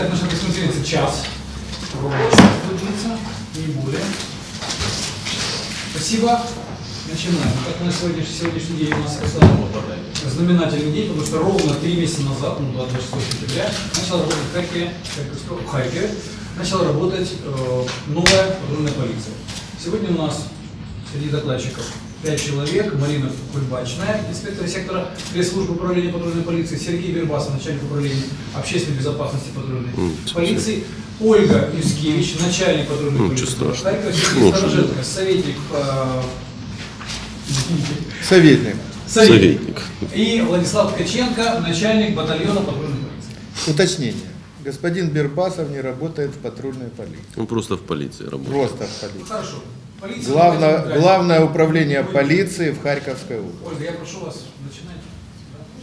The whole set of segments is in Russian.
Так, наша консультация час. Длится, не более. Спасибо. Начинаем. Так, на сегодняшний день у нас знаменательный день, потому что ровно 3 месяца назад, 26 сентября, начала работать новая патрульная полиция. Сегодня у нас среди докладчиков 5 человек. Марина Кульбачная, инспектор сектора пресс-службы управления патрульной полиции, Сергей Бербасов, начальник управления общественной безопасности патрульной полиции, Ольга Юскевич, начальник патрульной полиции, Харьков, Сергей Староженко, советник и Владислав Ткаченко, начальник батальона патрульной полиции. Уточнение. Господин Бербасов не работает в патрульной полиции. Он просто в полиции работает. Просто в полиции. Хорошо. Полиция, главное управление полиции в Харьковской области. Ольга, я прошу вас, начинайте.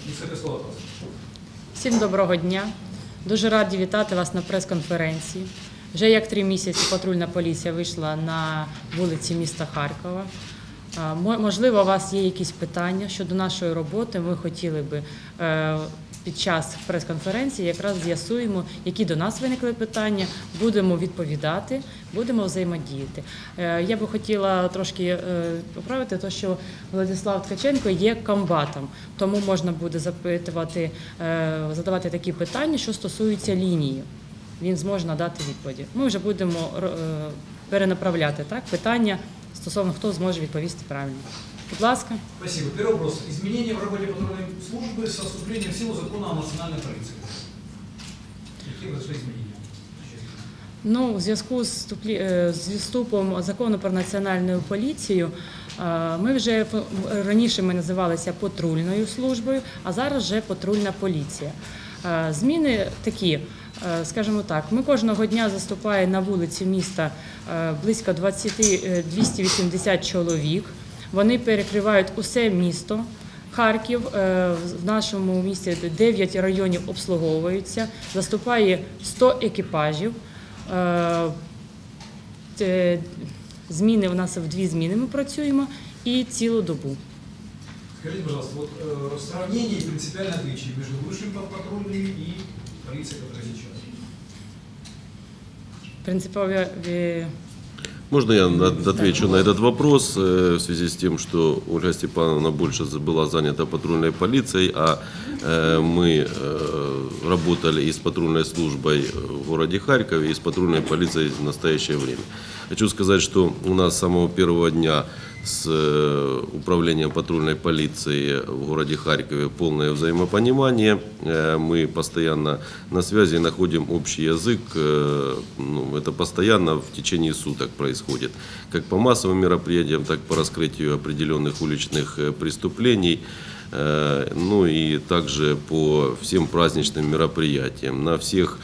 Несколько слов от вас. Всім доброго дня. Дуже раді вітати вас на прес-конференції. Вже як 3 місяці патрульна поліція вийшла на вулиці міста Харкова. Можливо, у вас є якісь питання щодо нашої роботи. Ми хотіли би під час прес-конференції якраз з'ясуємо, які до нас виникли питання, будемо відповідати, будемо взаємодіяти. Я би хотіла трошки поправити те, що Владислав Ткаченко є комбатом, тому можна буде задавати такі питання, що стосуються лінії. Він зможе надати відповіді. Ми вже будемо перенаправляти питання, стосовно хто зможе відповісти правильно. Будь ласка. Спасибо. Первый вопрос. Изменения в работе патрульной службы со вступлением в силу закона о национальной полиции. Какие произошли изменения? Ну, в зв'язку з вступом закону про національну поліцію, раніше ми називалися патрульною службою, а зараз вже патрульна поліція. Зміни такі. Скажімо так, ми кожного дня заступає на вулиці міста близько 280 чоловік. Вони перекривають усе місто. Харків, в нашому місті 9 районів обслуговуються, заступає 100 екіпажів. Зміни у нас в 2 зміни ми працюємо і цілу добу. Скажіть, будь ласка, сравнення і принципіальне відрізнення між вищим патрульним і полиция, которая сейчас? Принципово... Можно я отвечу на этот вопрос в связи с тем, что Ольга Степановна больше была занята патрульной полицией, а мы работали и с патрульной службой в городе Харькове, и с патрульной полицией в настоящее время. Хочу сказать, что у нас с самого первого дня с управлением патрульной полиции в городе Харькове полное взаимопонимание. Мы постоянно на связи, находим общий язык. Это постоянно в течение суток происходит. Как по массовым мероприятиям, так и по раскрытию определенных уличных преступлений. Ну и также по всем праздничным мероприятиям. На всех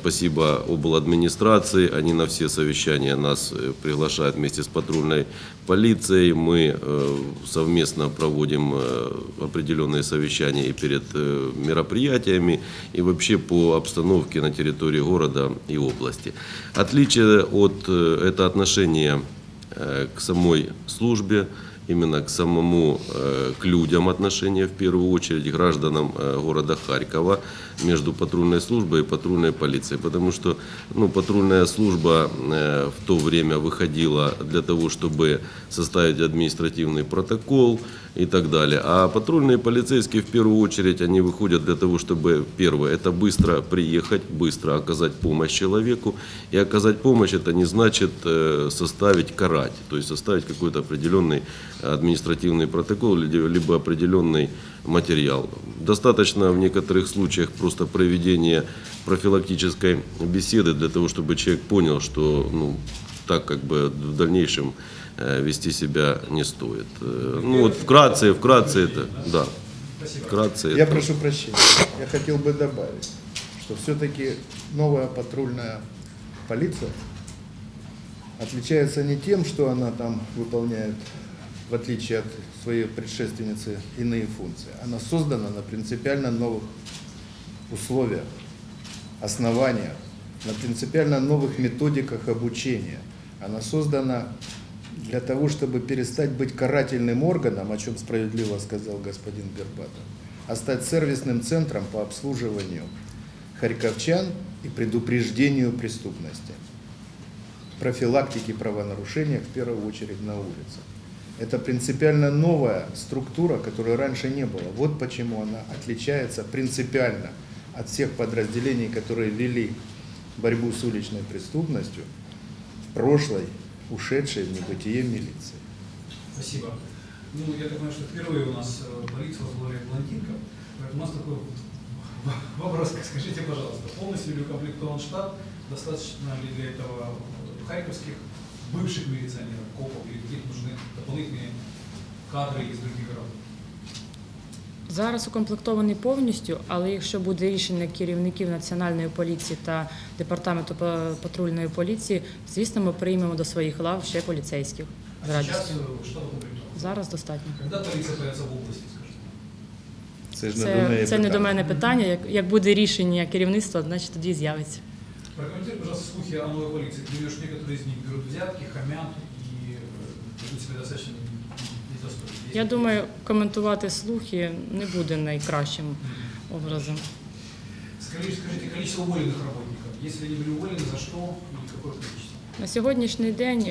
спасибо обладминистрации, они на все совещания нас приглашают вместе с патрульной полицией. Мы совместно проводим определенные совещания и перед мероприятиями, и вообще по обстановке на территории города и области. Отличие от это отношение к самой службе, именно к людям отношения, в первую очередь, гражданам города Харькова, между патрульной службой и патрульной полицией. Потому что патрульная служба в то время выходила для того, чтобы составить административный протокол и так далее. А патрульные полицейские, в первую очередь, они выходят для того, чтобы, первое, это быстро приехать, быстро оказать помощь человеку. И оказать помощь, это не значит составить карать, то есть составить какой-то определенный административный протокол, либо определенный материал. Достаточно в некоторых случаях просто проведения профилактической беседы для того, чтобы человек понял, что так как бы в дальнейшем вести себя не стоит. Ну вот вкратце это, да. Вкратце я прошу прощения, я хотел бы добавить, что все-таки новая патрульная полиция отличается не тем, что она там выполняет, в отличие от своей предшественницы, иные функции. Она создана на принципиально новых условиях, основаниях, на принципиально новых методиках обучения. Она создана для того, чтобы перестать быть карательным органом, о чем справедливо сказал господин Бербатов, а стать сервисным центром по обслуживанию харьковчан и предупреждению преступности, профилактике правонарушения в первую очередь на улице. Это принципиально новая структура, которой раньше не было. Вот почему она отличается принципиально от всех подразделений, которые вели борьбу с уличной преступностью в прошлой, ушедшей в небытие милиции. Спасибо. Ну, я так понимаю, что впервые у нас полиция возглавляет блондинка. У нас такой вопрос, скажите, пожалуйста, полностью ли укомплектован штат, достаточно ли для этого харьковских бывших милиционеров, копов, или каких нужны дополнительные кадри из других городов? Зараз укомплектований повністю, але якщо буде рішення керівників Національної поліції та Департаменту патрульної поліції, звісно, ми приймемо до своїх лав ще поліцейських. А зараз достатньо. Коли поліція появиться в області, скажімо? Це не до мене питання. Як буде рішення керівництва, значить тоді з'явиться. Прокоментуйте, будь ласка, слухи о новой полиции. Ты видишь, некоторые из них берут взятки, хамят и ведут себя достаточно недостойно. Я думаю, комментировать слухи не будет наилучшим образом. Скажите, количество уволенных работников. Если они были уволены, за что и какое количество? На сьогоднішній день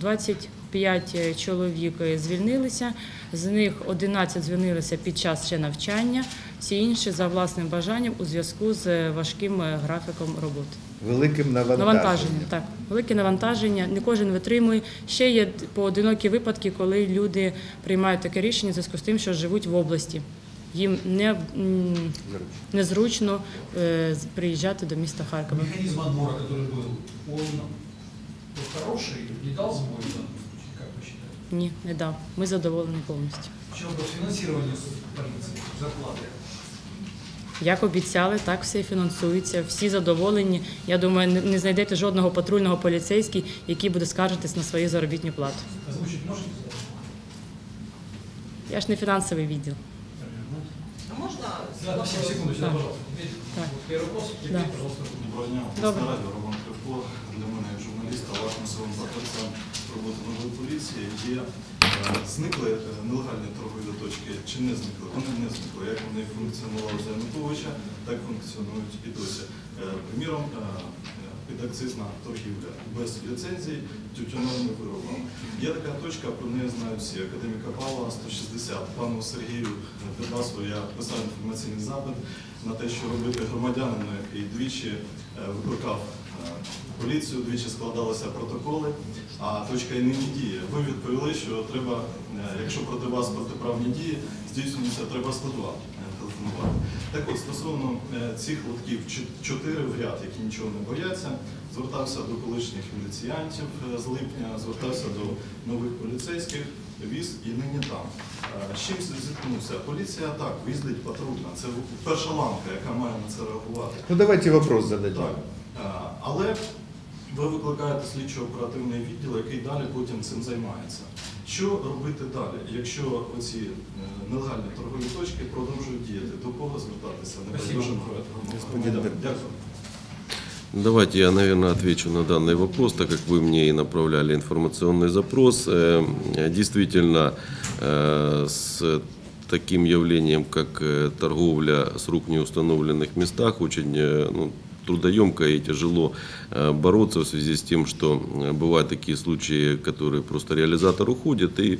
25 чоловік звільнилися, з них 11 звільнилися під час ще навчання, всі інші за власним бажанням у зв'язку з важким графіком роботи. Великим навантаженням. Так, велике навантаження, не кожен витримує. Ще є поодинокі випадки, коли люди приймають таке рішення в зв'язку з тим, що живуть в області. Їм незручно приїжджати до міста Харкова. Механізм відбору, який був, хороший, не дал сбой в данном случае, как вы считаете? Нет, не дал. Мы задоволены полностью. Почему по финансированию полиции, зарплаты? Як обіцяли, так все фінансується, всі задоволені. Я думаю, не знайдете жодного патрульного поліцейського, який буде скаржитись на свою заробітну плату. Озвучить можете? Я ж не фінансовий відділ. А можна? Да, секундочку, да, пожалуйста. Так. Первый вопрос, да. Пожалуйста. Доброго дня. Доброго дня. Роман Кривко. Для мене, як журналіста, важливим своїм фактором роботи нової поліції є зникли нелегальні торгові точки, чи не зникли? Вони не зникли. Як вони функціонували за Януковича, так функціонують і досі. Приміром, підакцизна торгівля без ліцензій тютюновими виробами. Є така точка, про неї знають всі. Академіка Павла, 160. Пану Сергію Дебасу я писав інформаційний запит на те, що робити громадянину, який двічі викликав поліцію, двічі складалися протоколи, а точка і нині діє. Ви відповіли, що треба, якщо проти вас протиправні дії, здійснюється, треба 102 телефонувати. Так от, стосовно цих лотків, 4 в ряд, які нічого не бояться, звертався до колишніх міліціянтів з липня, звертався до нових поліцейських, віз і нині там. З чим зіткнувся? Поліція так, виїздить патрульна, це перша ланка, яка має на це реагувати. Ну давайте вопрос зададим. Але ви викликаєте слідчо-оперативний відділ, який далі потім цим займається. Що робити далі, якщо оці нелегальні торгові точки продовжують діяти? До кого звертатися? Дякую. Давайте я, наверное, отвечу на данный вопрос, так как вы мне и направляли информационный запрос. Действительно, с таким явлением, как торговля с рук в неустановленных местах, очень трудоемко и тяжело бороться в связи с тем, что бывают такие случаи, которые просто реализатор уходит, и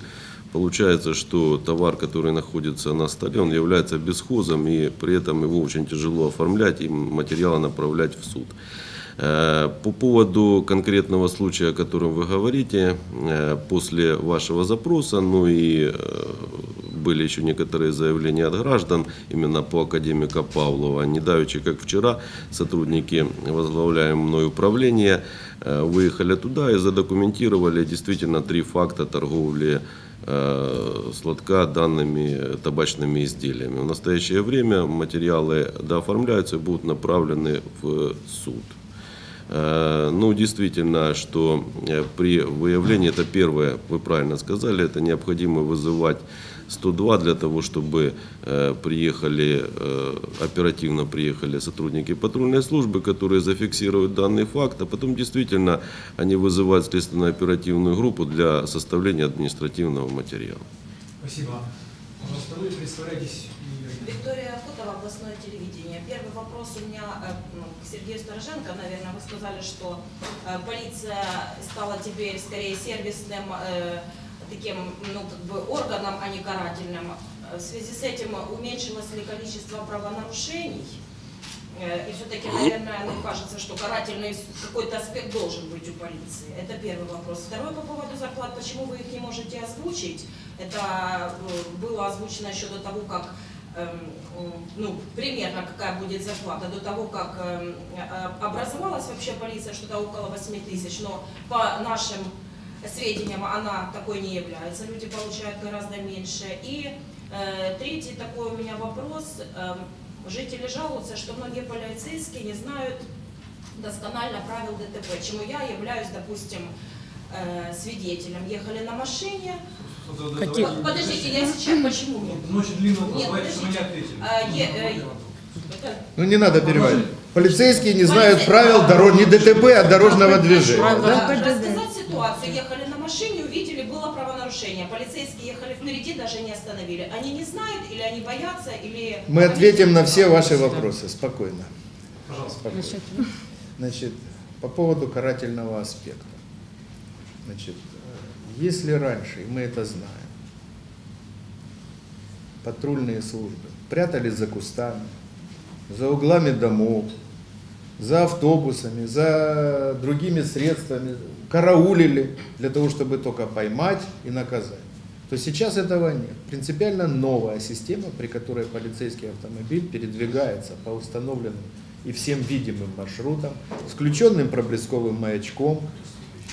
получается, что товар, который находится на столе, он является бесхозом, и при этом его очень тяжело оформлять и материалы направлять в суд. По поводу конкретного случая, о котором вы говорите, после вашего запроса, и были еще некоторые заявления от граждан, именно по академику Павлова. Недавеча, как вчера, сотрудники возглавляемого мной управления выехали туда и задокументировали действительно 3 факта торговли с лотка данными табачными изделиями. В настоящее время материалы дооформляются и будут направлены в суд. Действительно, что при выявлении, это первое, вы правильно сказали, это необходимо вызывать 102 для того, чтобы оперативно приехали сотрудники патрульной службы, которые зафиксируют данный факт, а потом действительно они вызывают следственную оперативную группу для составления административного материала. Спасибо. Пожалуйста, вы представляетесь. Виктория Футова, областное телевидение. Первый вопрос у меня к Сергею Стороженко, наверное, вы сказали, что полиция стала теперь скорее сервисным таким, ну, как бы органом, а не карательным. В связи с этим уменьшилось ли количество правонарушений? И все-таки, наверное, ну, кажется, что карательный какой-то аспект должен быть у полиции. Это первый вопрос. Второй по поводу зарплат. Почему вы их не можете озвучить? Это было озвучено еще до того, как, ну, примерно какая будет зарплата, до того, как образовалась вообще полиция, что-то около 8 тысяч. Но по нашим сведениям она такой не является. Люди получают гораздо меньше. И третий такой у меня вопрос. Жители жалуются, что многие полицейские не знают досконально правил ДТП, чему я являюсь, допустим, свидетелем. Ехали на машине. Подождите, я сейчас почему? Ночью длинную, поэтому не ответили. Ну не надо переводить. Полицейские не знают правил не ДТП, а дорожного движения. Рассказать ситуацию. Ехали на машине, увидели, было правонарушение. Полицейские ехали впереди, даже не остановили. Они не знают или они боятся, или... Мы ответим на все ваши вопросы. Спокойно. Пожалуйста. Спокойно. Значит, по поводу карательного аспекта. Значит, если раньше, и мы это знаем, патрульные службы прятались за кустами, за углами домов, за автобусами, за другими средствами, караулили для того, чтобы только поймать и наказать, то сейчас этого нет. Принципиально новая система, при которой полицейский автомобиль передвигается по установленным и всем видимым маршрутам, с включенным проблесковым маячком,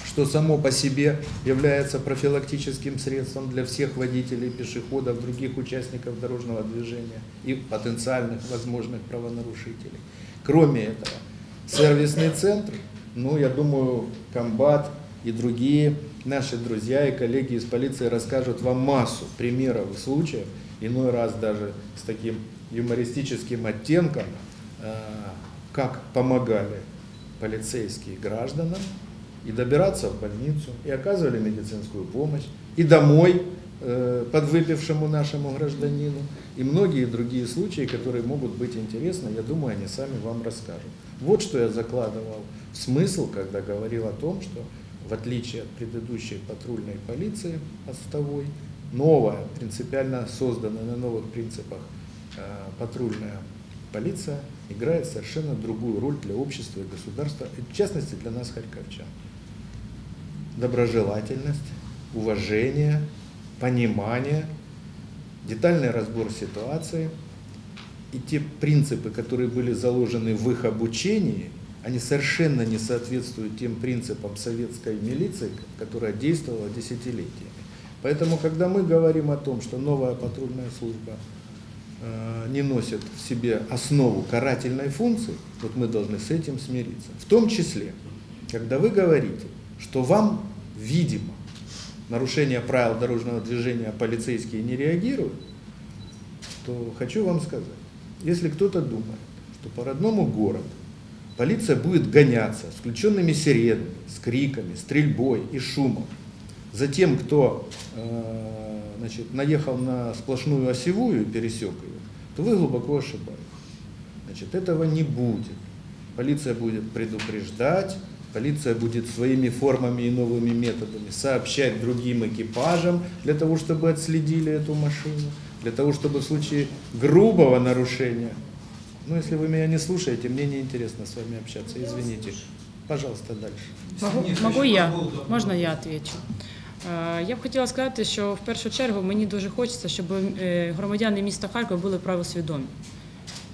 что само по себе является профилактическим средством для всех водителей, пешеходов, других участников дорожного движения и потенциальных возможных правонарушителей. Кроме этого, сервисный центр, ну, я думаю, комбат и другие наши друзья и коллеги из полиции расскажут вам массу примеров и случаев, иной раз даже с таким юмористическим оттенком, как помогали полицейские гражданам и добираться в больницу, и оказывали медицинскую помощь, и домой подвыпившему нашему гражданину, и многие другие случаи, которые могут быть интересны, я думаю, они сами вам расскажут. Вот что я закладывал в смысл, когда говорил о том, что в отличие от предыдущей патрульной полиции отставой, новая, принципиально созданная на новых принципах патрульная полиция играет совершенно другую роль для общества и государства, и в частности для нас, харьковчан. Доброжелательность, уважение, понимание, детальный разбор ситуации и те принципы, которые были заложены в их обучении, они совершенно не соответствуют тем принципам советской милиции, которая действовала десятилетиями. Поэтому, когда мы говорим о том, что новая патрульная служба не носит в себе основу карательной функции, вот мы должны с этим смириться. В том числе, когда вы говорите, что вам, видимо, нарушение правил дорожного движения полицейские не реагируют, то хочу вам сказать, если кто-то думает, что по родному городу полиция будет гоняться с включенными сиренами, с криками, стрельбой и шумом за тем, кто наехал на сплошную осевую и пересек ее, то вы глубоко ошибаетесь. Значит, этого не будет. Полиция будет предупреждать, полиция будет своими формами и новыми методами сообщать другим экипажам для того, чтобы отследили эту машину, для того, чтобы в случае грубого нарушения... Ну, если вы меня не слушаете, мне неинтересно с вами общаться, извините. Пожалуйста, дальше. Могу я? Можно я отвечу? Я б хотіла сказати, що в першу чергу мені дуже хочеться, щоб громадяни міста Харкова були правосвідомі.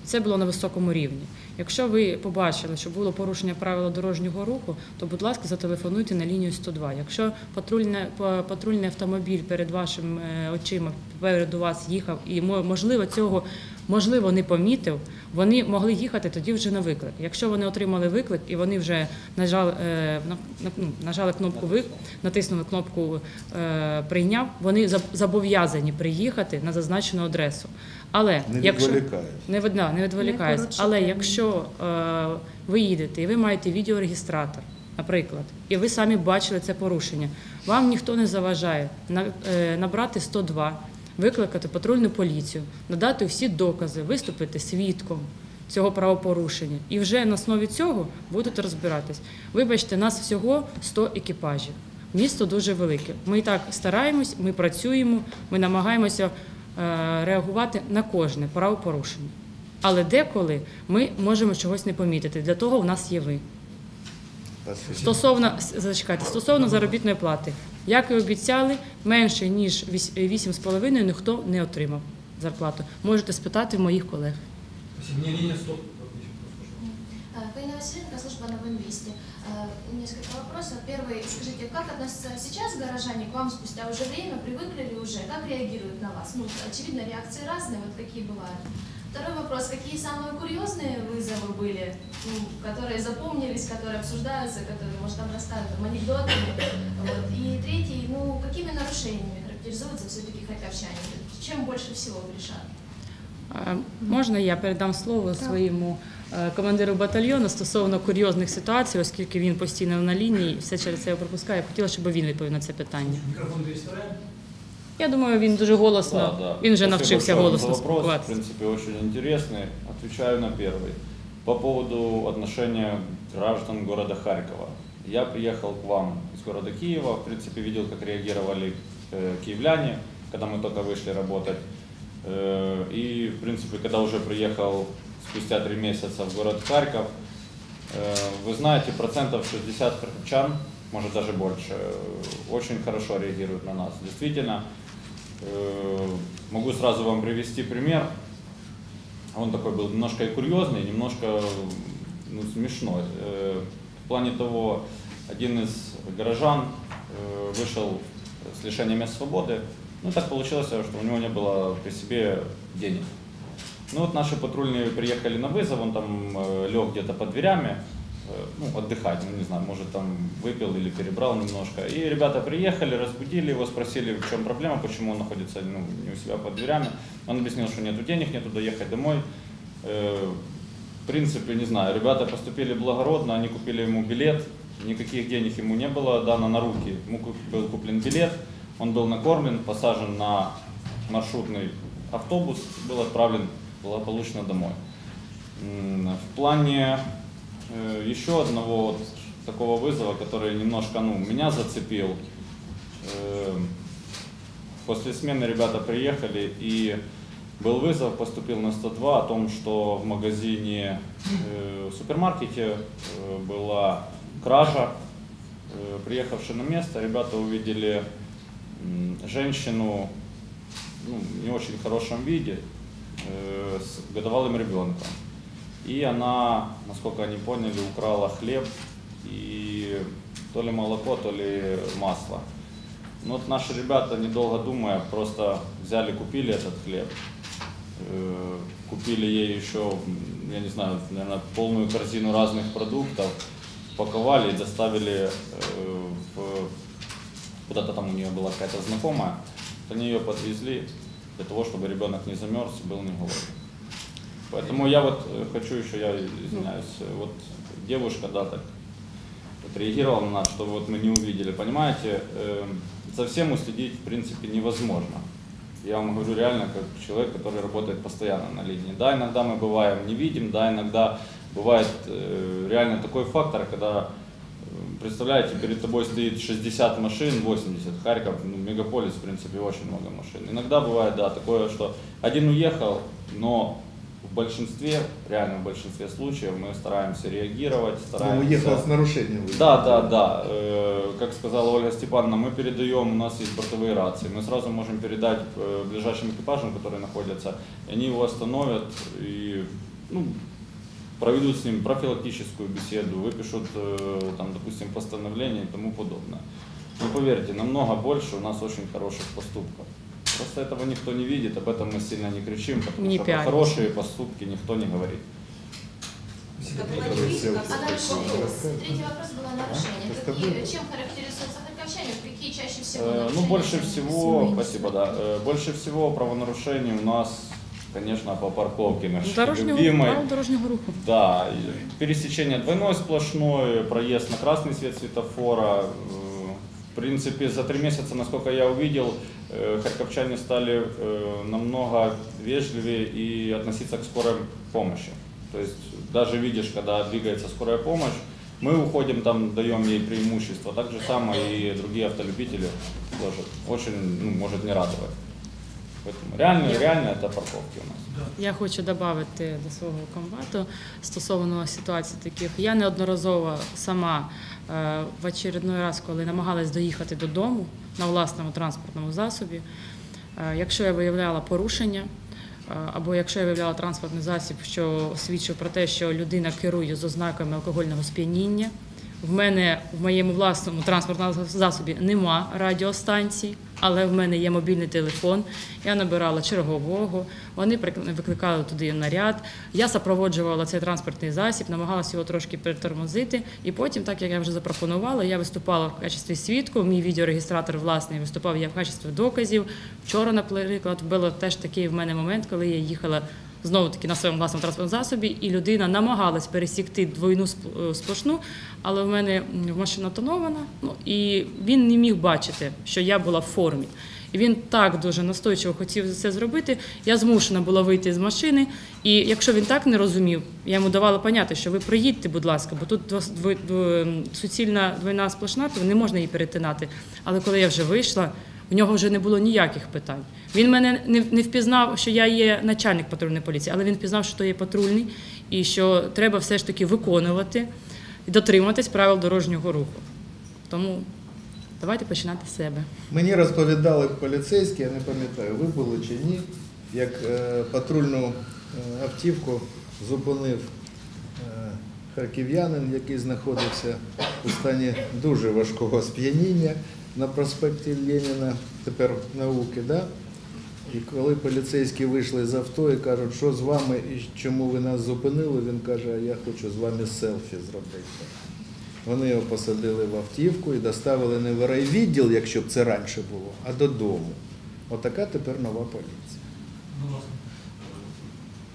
Це було на високому рівні. Якщо ви побачили, що було порушення правила дорожнього руху, то, будь ласка, зателефонуйте на лінію 102. Якщо патрульний автомобіль перед вашими очима, попереду вас їхав і, можливо, цього не помітив, вони могли їхати тоді вже на виклик. Якщо вони отримали виклик і вони вже нажали кнопку «Виклик», натиснули кнопку «Прийняв», вони зобов'язані приїхати на зазначену адресу. Але не відволікаються. Але якщо ви їдете і ви маєте відеорегістратор, наприклад, і ви самі бачили це порушення, вам ніхто не заважає набрати 102, викликати патрульну поліцію, надати всі докази, виступити свідком. цього правопорушення. І вже на основі цього будуть розбиратись. Вибачте, нас всього 100 екіпажів. Місто дуже велике. Ми і так стараємось, ми працюємо, ми намагаємося реагувати на кожне правопорушення. Але деколи ми можемо чогось не помітити. Для того у нас є ви. Стосовно заробітної плати. Як і обіцяли, менше ніж 8,5 ніхто не отримав зарплату. Можете спитати моїх колег. Фаина Васильевна, служба «Новом месте». Несколько вопросов. Первый, скажите, как относятся сейчас горожане к вам спустя уже время, привыкли ли уже, как реагируют на вас? Ну, очевидно, реакции разные, вот какие бывают. Второй вопрос, какие самые курьезные вызовы были, которые запомнились, которые обсуждаются, которые, может, там рассказывают анекдотами. Вот. И третий, ну, какими нарушениями характеризуются все-таки хотявчане? Чем больше всего грешат? Можна я передам слово своєму командиру батальйону стосовно курйозних ситуацій, оскільки він постійно на лінії і все через це його пропускає. Я хотіла, щоб він відповів на це питання. Мікрофон до історії? Я думаю, він дуже голосно, він вже навчився голосно спілкуватися. В принципі, дуже цікавий. Відповідаю на перший. По поводу відношення граждан міста Харкова. Я приїхав к вам з міста Києва, в принципі, бачив, як реагували київляни, коли ми тільки вийшли працювати. И, в принципе, когда уже приехал спустя 3 месяца в город Харьков, вы знаете, процентов 60 харьковчан, может даже больше, очень хорошо реагируют на нас. Действительно, могу сразу вам привести пример. Он такой был немножко и курьезный, немножко смешной. В плане того, один из горожан вышел с лишением свободы. Ну, так получилось, что у него не было при себе денег. Ну, вот наши патрульные приехали на вызов, он там лег где-то под дверями, ну, отдыхать, ну, не знаю, может, там выпил или перебрал немножко. И ребята приехали, разбудили его, спросили, в чем проблема, почему он находится, ну, не у себя под дверями. Он объяснил, что нету денег, нету доехать домой. В принципе, не знаю, ребята поступили благородно, они купили ему билет, никаких денег ему не было дано на руки, ему был куплен билет. Он был накормлен, посажен на маршрутный автобус, был отправлен благополучно домой. В плане еще одного вот такого вызова, который немножко меня зацепил. После смены ребята приехали, и был вызов, поступил на 102 о том, что в магазине, в супермаркете была кража. Приехавши на место, ребята увидели женщину, в не очень хорошем виде, с годовалым ребенком. И она, насколько они поняли, украла хлеб и то ли молоко, то ли масло. Ну вот наши ребята, недолго думая, просто взяли, купили этот хлеб. Купили ей еще, я не знаю, наверное, полную корзину разных продуктов, упаковали и доставили в... Куда-то там у нее была какая-то знакомая, они ее подвезли для того, чтобы ребенок не замерз, был не голоден. Поэтому я вот хочу еще, я извиняюсь, вот девушка, да, так отреагировала на нас, что вот мы не увидели, понимаете, за всем уследить в принципе невозможно. Я вам говорю реально как человек, который работает постоянно на линии. Да, иногда мы бываем не видим, да, иногда бывает реально такой фактор, когда... Представляете, перед тобой стоит 60 машин, 80, Харьков, мегаполис, в принципе, очень много машин. Иногда бывает, да, такое, что один уехал, но в большинстве, реально в большинстве случаев мы стараемся реагировать, стараемся... Он уехал с нарушением. Да. Как сказала Ольга Степановна, мы передаем, у нас есть бортовые рации, мы сразу можем передать ближайшим экипажам, которые находятся, они его остановят и... проведут с ним профилактическую беседу, выпишут, там, допустим, постановление и тому подобное. Но поверьте, намного больше у нас очень хороших поступков. Просто этого никто не видит, об этом мы сильно не кричим, потому что про хорошие поступки никто не говорит. Третий вопрос был о нарушениях. Чем характеризуются харьковчане? Какие чаще всего нарушения? Больше всего правонарушений у нас... Конечно, по парковке нашей любимой. Да, пересечение двойной сплошной, проезд на красный свет светофора. В принципе, за 3 месяца, насколько я увидел, харьковчане стали намного вежливее и относиться к скорой помощи. То есть даже видишь, когда двигается скорая помощь, мы уходим там, даем ей преимущество. Так же самое и другие автолюбители тоже очень, ну, может не радовать. Поэтому реально это парковки у нас. Я хочу додати до свого комбату стосовно ситуації таких. Я неодноразово сама в очередной раз, коли намагалась доїхати додому на власному транспортному засобі, якщо я виявляла порушення, або якщо я виявляла транспортний засіб, що свідчив про те, що людина керує з ознаками алкогольного сп'яніння, в моєму власному транспортному засобі нема радіостанцій, але в мене є мобільний телефон, я набирала чергового, вони викликали туди наряд, я супроводжувала цей транспортний засіб, намагалася його трошки притормозити, і потім, так як я вже запропонувала, я виступала в качестві свідку, мій відеорегістратор власний виступав я в качестві доказів. Вчора, наприклад, було теж такий в мене момент, коли я їхала знову-таки на своєму власному транспортному засобі, і людина намагалась пересікти двойну сплошну, але в мене машина тонована, і він не міг бачити, що я була в формі. І він так дуже настойчиво хотів це зробити, я змушена була вийти з машини, і якщо він так не розумів, я йому давала поняти, що ви проїдьте, будь ласка, бо тут суцільна двойна сплошна, то не можна її перетинати. Але коли я вже вийшла, у нього вже не було ніяких питань. Він мене не впізнав, що я є начальник патрульної поліції, але він впізнав, що то є патрульний і що треба все ж таки виконувати і дотримуватись правил дорожнього руху. Тому давайте починати з себе. Мені розповідали поліцейські, я не пам'ятаю, ви були чи ні, як патрульну автівку зупинив харків'янин, який знаходився у стані дуже важкого сп'яніння на проспекті Леніна, тепер Науки, да? І коли поліцейські вийшли з авто і кажуть, що з вами і чому ви нас зупинили, він каже, я хочу з вами селфі зробити. Вони його посадили в автівку і доставили не в райвідділ, якщо б це раніше було, а додому. Отака тепер нова поліція.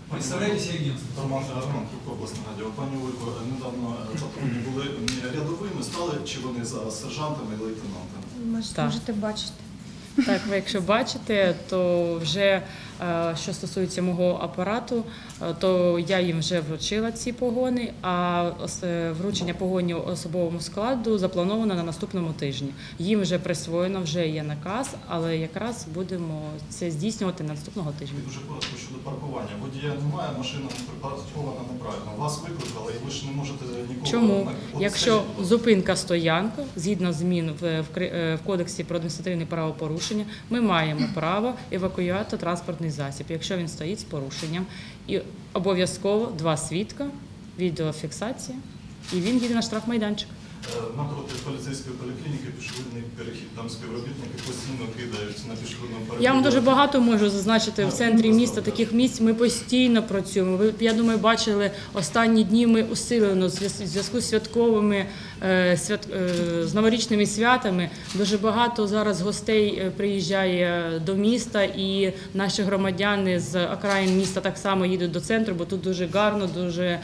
Представляете агентство «Тормозна розминка» обласної радіо, пані Ольго, недавно патрульні були не рядовими, стали чи вони зараз сержантами і лейтенантами? Можете бачити. Так, ви якщо бачите, то вже, що стосується мого апарату, то я їм вже вручила ці погони, а вручення погонів особовому складу заплановано на наступному тижні. Їм вже присвоєно, вже є наказ, але якраз будемо це здійснювати наступного тижня. Дуже коротко щодо паркування. Водія немає, машина припаркована неправильно. Вас викликали і ви ж не можете нікого... Чому? Якщо зупинка стоянка, згідно змін в Кодексі про адміністративне правопорушення, ми маємо право евакуювати транспортний засіб, якщо він стоїть з порушенням. І обов'язково два свідка, відеофіксація, і він їде на штрафмайданчик. Напроти поліцейської поліклініки пішохідний перехід, там співробітники постійно кидають на пішохідному переході. Я вам дуже багато можу зазначити, в центрі міста таких місць ми постійно працюємо. Ви, я думаю, бачили, останні дні ми усилено в зв'язку з святковими, з новорічними святами. Дуже багато зараз гостей приїжджає до міста, і наші громадяни з окраїн міста так само їдуть до центру, бо тут дуже гарно, дуже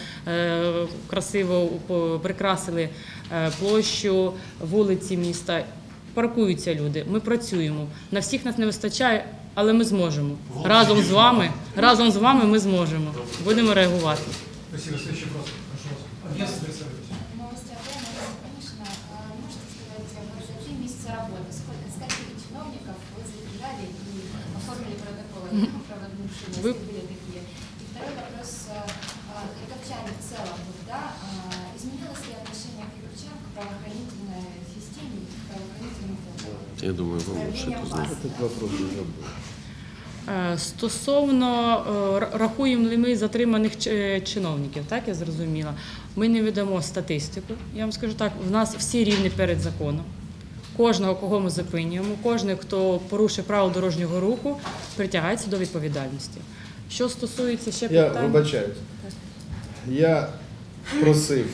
красиво прикрасили площу, вулиці міста, паркуються люди, ми працюємо. На всіх нас не вистачає, але ми зможемо. Разом з вами ми зможемо. Будемо реагувати. Спасибо. Следующий вопрос. Агентство представляете? Новости АП, конечно. Можете сказать, какие месяцы работы? С каких чиновников вы задержали и оформили протоколы? Правда, бывшие были такие. И второй вопрос. Харьковчане в целом, да, изменилось ли отношение Харьковчан к правоохранительной системе и к правоохранительному фонду? Я думаю, вы лучше это знаете. Этот вопрос уже был. Стосовно рахуємо ли ми затриманих чиновників, так я зрозуміла, ми не ведемо статистику, я вам скажу так, в нас всі рівні перед законом. Кожного, кого ми зупинюємо, кожен, хто порушив правила дорожнього руху, притягається до відповідальності. Що стосується ще питань... Я вибачаюсь. Я просив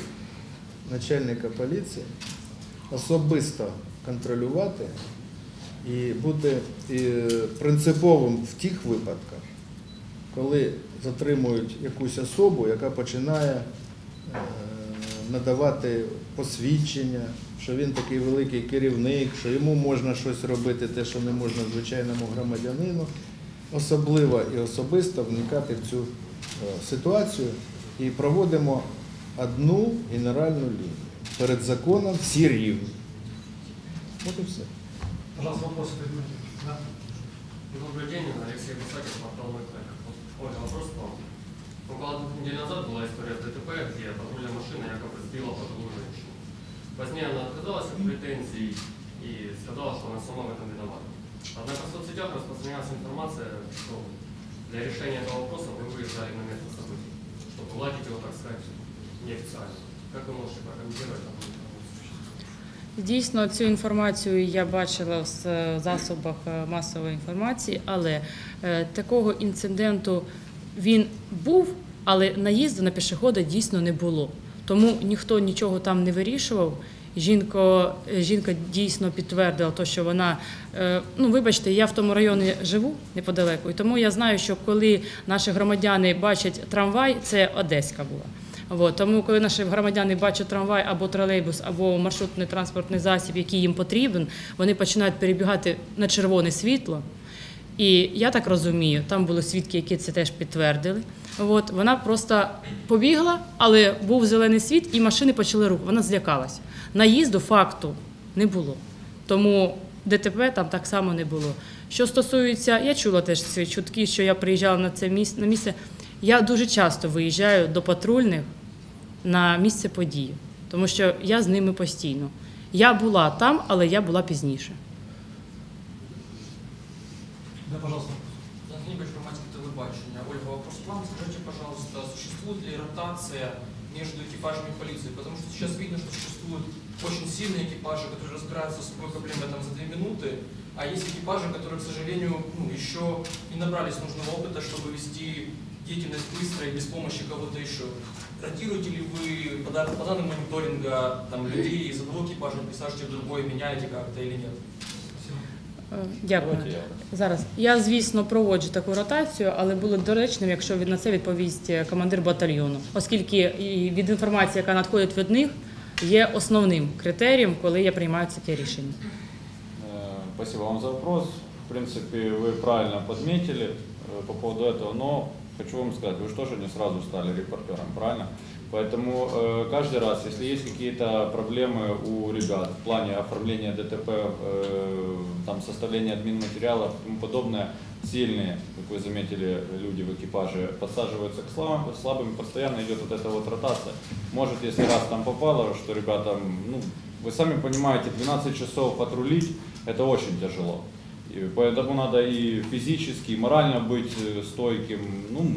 начальника поліції особисто контролювати і бути принциповим в тих випадках, коли затримують якусь особу, яка починає надавати посвідчення, що він такий великий керівник, що йому можна щось робити, те, що не можна звичайному громадянину, особливо і особисто вникати в цю ситуацію і проводимо одну генеральну лінію. Перед законом всі рівні. От і все. Раз вопрос предметів. Добрый день, Алексей Гусакин, портал «Мэктэк». Оля, вопрос к вам. Около 2 недель назад была история ДТП, где патрульная машина якобы сбила пожилую женщину. Позднее она отказалась от претензий и сказала, что она сама в этом виновата. Однако в соцсетях распространялась информация, что для решения этого вопроса вы выезжали на место событий, чтобы уладить его, так сказать, неофициально. Как вы можете прокомментировать эту информацию? Дійсно, цю інформацію я бачила в засобах масової інформації, але такого інциденту він був, але наїзду на пішохода дійсно не було. Тому ніхто нічого там не вирішував. Жінка дійсно підтвердила те, що вона, ну вибачте, я в тому районі живу неподалеку, і тому я знаю, що коли наші громадяни бачать трамвай, це Одеська була. Тому, коли наші громадяни бачать трамвай або тролейбус, або маршрутний транспортний засіб, який їм потрібен, вони починають перебігати на червоне світло. І я так розумію, там були свідки, які це теж підтвердили. Вона просто побігла, але був зелений світ і машини почали рухатися. Вона злякалася. Наїзду факту не було. Тому ДТП там так само не було. Що стосується, я чула теж ці чутки, що я приїжджала на це місце. Я дуже часто виїжджаю до патрульних на місце події, тому що я з ними постійно. Я була там, але я була пізніше. Да, пожалуйста. Да, Книга «Информатика телебачения». Ольга, вопрос к вам. Скажите, пожалуйста, существует ли ротация между экипажами полиции? Потому что сейчас видно, что существуют очень сильные экипажи, которые разбираются с собой проблемой там, за 2 минуты, а есть экипажи, которые, к сожалению, еще не набрались нужного опыта, чтобы вести деятельность быстро и без помощи кого-то еще. Ротируете ли вы по данным мониторинга там, людей из одного экипажа, присаживаете в другой, меняете как-то или нет? Дякую. Зараз. Я, звісно, проводжу таку ротацію, але було доречним, якщо на це відповість командир батальйону, оскільки від інформації, яка надходить від них, є основним критерієм, коли я приймаю таке рішення. Дякую вам за вопрос. В принципі, ви правильно підмітили по поводу цього, але хочу вам сказати, ви ж теж не одразу стали репортером, правильно? Поэтому каждый раз, если есть какие-то проблемы у ребят в плане оформления ДТП, там, составления админматериалов и тому подобное, сильные, как вы заметили, люди в экипаже подсаживаются к слабым, постоянно идет вот эта вот ротация. Может, если раз там попало, что ребята, вы сами понимаете, 12 часов патрулить – это очень тяжело. И поэтому надо и физически, и морально быть стойким.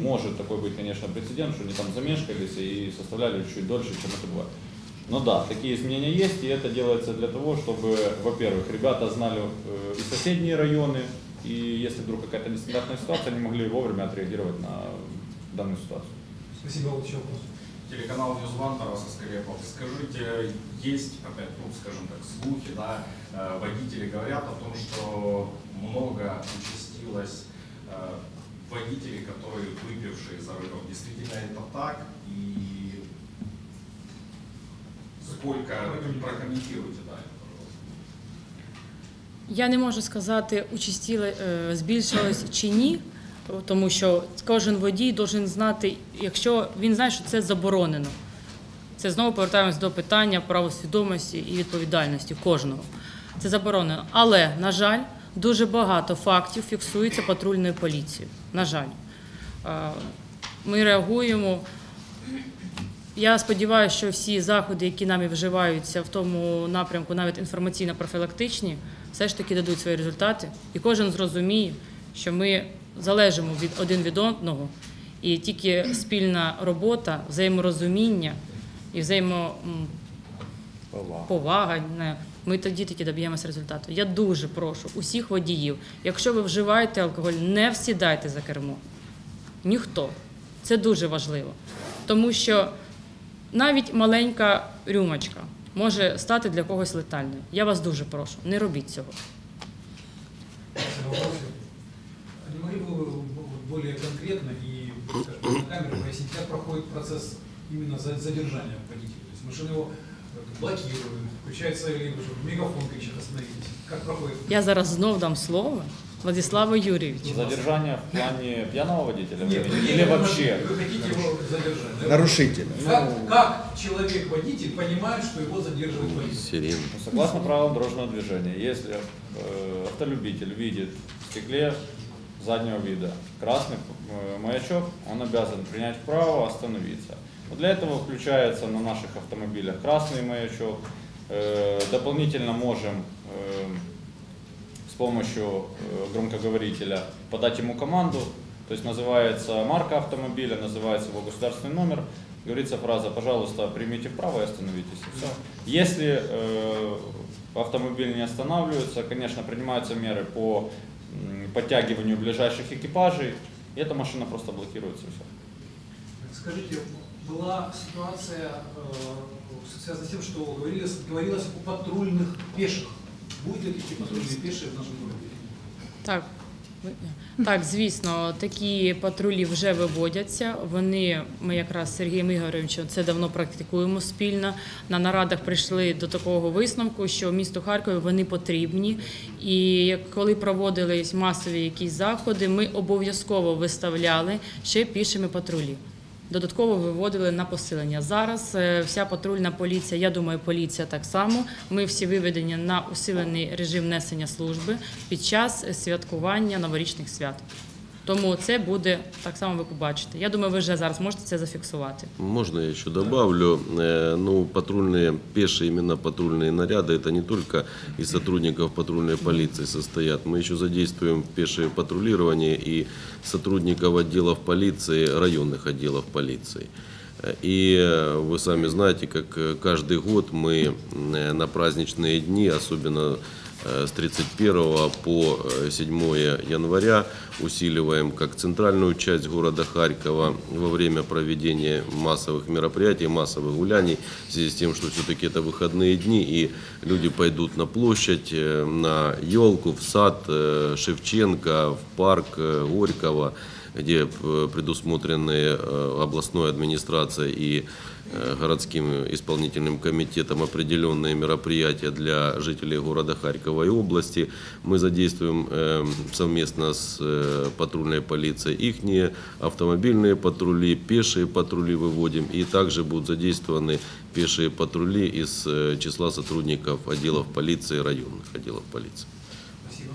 Может такой быть, конечно, прецедент, что они там замешкались и составляли чуть дольше, чем это бывает. Но да, такие изменения есть, и это делается для того, чтобы, во-первых, ребята знали и соседние районы, и если вдруг какая-то нестандартная ситуация, они могли вовремя отреагировать на данную ситуацию. Спасибо, еще вопрос. Телеканал «Ньюзван», Тарас Искрепов. Скажите, есть, опять, скажем так, слухи, да, водители говорят о том, что много участилось водителей, которые выпившие за рулем. Действительно это так? И сколько вы прокомментируете, да, это, пожалуйста? Я не можу сказати, збільшилось чи ні. Тому що кожен водій має знати, якщо він знає, що це заборонено. Це знову повертаємось до питання правосвідомості і відповідальності кожного. Це заборонено. Але, на жаль, дуже багато фактів фіксується патрульною поліцією. На жаль. Ми реагуємо. Я сподіваюся, що всі заходи, які нами вживаються в тому напрямку, навіть інформаційно-профілактичні, все ж таки дадуть свої результати. І кожен зрозуміє, що ми залежимо один від одного, і тільки спільна робота, взаєморозуміння і взаємоповага, ми тоді тільки доб'ємося результату. Я дуже прошу усіх водіїв, якщо ви вживаєте алкоголь, не сідайте за кермо. Ніхто. Це дуже важливо. Тому що навіть маленька рюмочка може стати для когось летальною. Я вас дуже прошу, не робіть цього. Более конкретно и, скажем, на камеру пояснить, как проходит процесс именно задержания водителя. То есть машина его блокирует, включается мегафон, кричит: остановитесь. Как проходит? Я зараз знов дам слово Владиславу Юрьевичу. Задержание в плане пьяного водителя? Нет, или вообще? Вы хотите его задержать? Нарушителя. Как человек-водитель понимает, что его задерживает водитель? Согласно правилам дорожного движения, если автолюбитель видит в стекле заднего вида красный маячок, он обязан принять вправо, остановиться. Вот для этого включается на наших автомобилях красный маячок. Дополнительно можем с помощью громкоговорителя подать ему команду, то есть называется марка автомобиля, называется его государственный номер, говорится фраза «пожалуйста, примите вправо и остановитесь». И все. Если автомобиль не останавливается, конечно, принимаются меры по подтягиванию ближайших экипажей, и эта машина просто блокируется. Все. Скажите, была ситуация связана с тем, что говорилось о патрульных пеших. Будут ли какие патрульные пешие в нашем городе? Так. Так, звісно, такі патрулі вже виводяться. Вони, ми якраз з Сергієм Ігоровичем це давно практикуємо спільно. На нарадах прийшли до такого висновку, що місту Харкові вони потрібні. І коли проводились масові якісь заходи, ми обов'язково виставляли ще пішими патрулі. Додатково виводили на посилення. Зараз вся патрульна поліція, я думаю, поліція так само, ми всі виведені на усилений режим несення служби під час святкування новорічних свят. Тому це буде, так само ви побачите. Я думаю, ви вже зараз можете це зафіксувати. Можна я ще добавлю, ну, патрульные пешие, именно патрульные наряды, это не только из сотрудников патрульной полиции состоят. Мы еще задействуем пешее патрулирование и сотрудников отделов полиции, районных отделов полиции. И вы сами знаете, как каждый год мы на праздничные дни, особенно с 31 по 7 января усиливаем как центральную часть города Харькова во время проведения массовых мероприятий, массовых гуляний, в связи с тем, что все-таки это выходные дни, и люди пойдут на площадь, на елку, в сад Шевченко, в парк Горького, где предусмотрены областной администрацией и городским исполнительным комитетом определенные мероприятия для жителей города Харькова и области. Мы задействуем совместно с патрульной полицией ихние автомобильные патрули, пешие патрули выводим, и также будут задействованы пешие патрули из числа сотрудников отделов полиции, районных отделов полиции. Спасибо.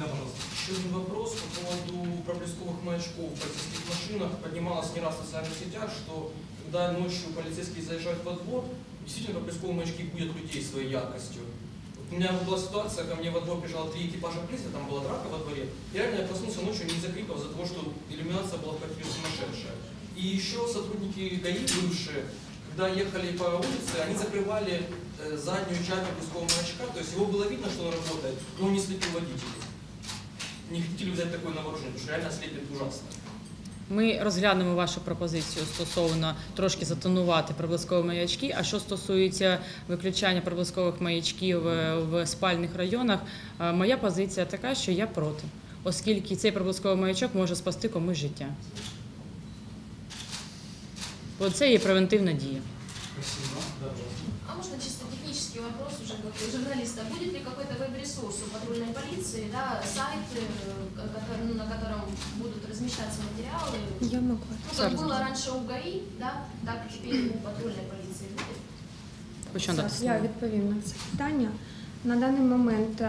Да, пожалуйста. Еще один вопрос по поводу проблесковых маячков в полицейских машинах. Поднималось не раз в социальных сетях, что когда ночью полицейские заезжают во двор, действительно проблесковые маячки будут людей своей яркостью. Вот у меня была ситуация, ко мне во двор прижало 3 экипажа полиции, там была драка во дворе. И реально я проснулся ночью не из-за криков, за то, что иллюминация была в квартире сумасшедшая. И еще сотрудники ГАИ бывшие, когда ехали по улице, они закрывали заднюю часть проблескового маячка, то есть его было видно, что он работает, но он не слепил водителей. Не хотіли взяти такої на вооруження, тому що реально сліпить ужасно. Ми розглянемо вашу пропозицію стосовно трошки затонувати проблескові маячки, а що стосується виключання проблескових маячків в спальних районах, моя позиція така, що я проти, оскільки цей проблесковий маячок може спасти комусь життя. Оце є превентивна дія. А можно чисто технический вопрос уже как у журналиста? Будет ли какой-то веб-ресурс у патрульной полиции, да, сайт, на котором будут размещаться материалы? Я могу. Ну, как было раньше у ГАИ, да, так теперь у патрульной полиции будет. Я відповім на це питання. На даний момент